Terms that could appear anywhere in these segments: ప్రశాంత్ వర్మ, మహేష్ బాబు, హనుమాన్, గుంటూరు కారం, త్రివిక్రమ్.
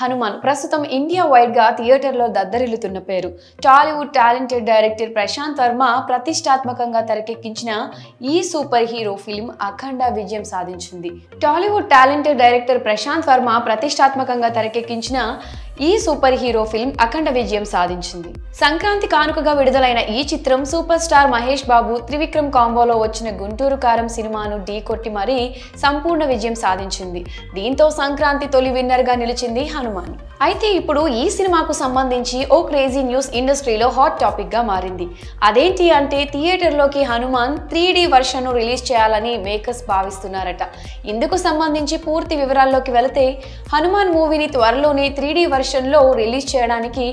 హనుమాన్ ప్రస్తుతం ఇండియా వైడ్గా థియేటర్లో దద్దరిల్లుతున్న పేరు. టాలీవుడ్ టాలెంటెడ్ డైరెక్టర్ ప్రశాంత్ వర్మ ప్రతిష్టాత్మకంగా తెరకెక్కించిన ఈ సూపర్ హీరో ఫిలిం అఖండ విజయం సాధించింది. టాలీవుడ్ టాలెంటెడ్ డైరెక్టర్ ప్రశాంత్ వర్మ ప్రతిష్టాత్మకంగా తెరకెక్కించిన ఈ సూపర్ హీరో ఫిల్మ్ అఖండ విజయం సాధించింది. సంక్రాంతి కానుకగా విడుదలైన ఈ చిత్రం సూపర్ స్టార్ మహేష్ బాబు, త్రివిక్రమ్ కాంబోలో వచ్చిన గుంటూరు కారం సినిమాను ఢీకొట్టి మరీ సంపూర్ణ విజయం సాధించింది. దీంతో సంక్రాంతి తొలి విన్నర్గా నిలిచింది హనుమాన్. అయితే ఇప్పుడు ఈ సినిమాకు సంబంధించి ఓ క్రేజీ న్యూస్ ఇండస్ట్రీలో హాట్ టాపిక్గా మారింది. అదేంటి అంటే థియేటర్లోకి హనుమాన్ 3D వర్షన్ను రిలీజ్ చేయాలని మేకర్స్ భావిస్తున్నారట. ఇందుకు సంబంధించి పూర్తి వివరాల్లోకి వెళితే హనుమాన్ మూవీని త్వరలోనే 3D లో రిలీజ్ చేయడానికి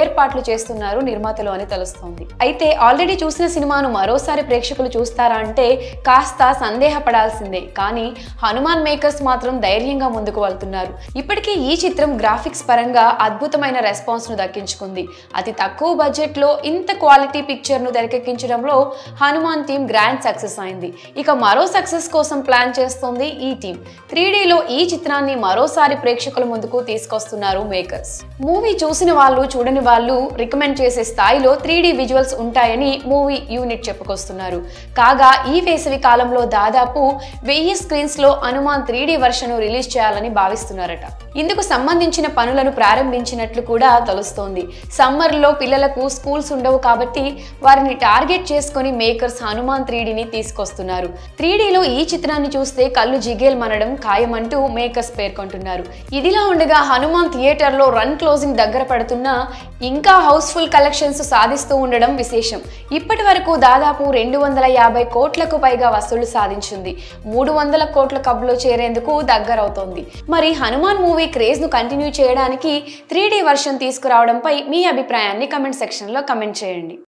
ఏర్పాట్లు చేస్తున్నారు నిర్మాతలు అని తెలుస్తోంది. అయితే ఆల్రెడీ చూసిన సినిమాను మరోసారి ప్రేక్షకులు చూస్తారా అంటే కాస్త సందేహపడాల్సిందే. కానీ హనుమాన్ మేకర్స్ మాత్రం ధైర్యంగా ముందుకు వెళ్తున్నారు. ఇప్పటికే ఈ చిత్రం గ్రాఫిక్స్ పరంగా అద్భుతమైన రెస్పాన్స్ ను దక్కించుకుంది. అతి తక్కువ బడ్జెట్ లో ఇంత క్వాలిటీ పిక్చర్ ను తెరకెక్కించడంలో హనుమాన్ టీం గ్రాండ్ సక్సెస్ అయింది. ఇక మరో సక్సెస్ కోసం ప్లాన్ చేస్తోంది ఈ టీం. 3Dలో ఈ చిత్రాన్ని మరోసారి ప్రేక్షకుల ముందుకు తీసుకొస్తున్నారు మేకర్స్. మూవీ చూసిన వాళ్ళు, చూడని వాళ్ళు రికమెండ్ చేసే స్థాయిలో 3D విజువల్స్ ఉంటాయని మూవీ యూనిట్ చెప్పుకొస్తున్నారు. కాగా ఈ వేసవి కాలంలో దాదాపు 1000 స్క్రీన్స్ లో హనుమాన్ 3D వర్షన్ రిలీజ్ చేయాలని భావిస్తున్నారట. ఇందుకు సంబంధించిన పనులను ప్రారంభించినట్లు కూడా తెలుస్తోంది. సమ్మర్లో పిల్లలకు స్కూల్స్ ఉండవు కాబట్టి వారిని టార్గెట్ చేసుకుని మేకర్స్ హనుమాన్ 3Dని తీసుకొస్తున్నారు. 3Dలో ఈ చిత్రాన్ని చూస్తే కళ్ళు జిగేల్ మనడం ఖాయమంటూ మేకర్స్ పేర్కొంటున్నారు. ఇదిలా ఉండగా హనుమాన్ థియేటర్లో రన్ క్లోజింగ్ దగ్గర పడుతున్నా ఇంకా హౌస్ఫుల్ కలెక్షన్స్ సాధిస్తూ ఉండడం విశేషం. ఇప్పటి వరకు దాదాపు 250 కోట్లకు పైగా వసూళ్లు సాధించింది. 300 కోట్ల కబ్లో చేరేందుకు దగ్గరవుతోంది. మరి హనుమాన్ మూవీ క్రేజ్ ను కంటిన్యూ చేయడానికి 3D వర్షన్ తీసుకురావడంపై మీ అభిప్రాయాన్ని కమెంట్ సెక్షన్ లో కమెంట్ చేయండి.